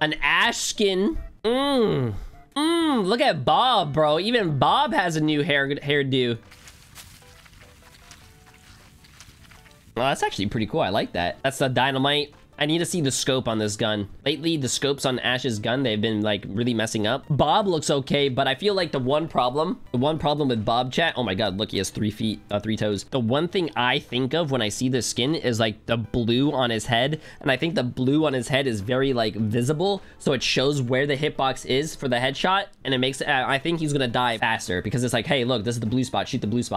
An Ashe skin. Look at Bob, bro. Even Bob has a new hairdo. Well, that's actually pretty cool. I like that. That's the dynamite. I need to see the scope on this gun. Lately, the scopes on Ashe's gun, they've been like really messing up. Bob looks okay, but I feel like the one problem with Bob, chat, oh my God, look, he has 3 feet, 3 toes. The one thing I think of when I see this skin is like the blue on his head. And I think the blue on his head is very like visible. So it shows where the hitbox is for the headshot. And it makes, I think he's gonna die faster because it's like, hey, look, this is the blue spot, shoot the blue spot.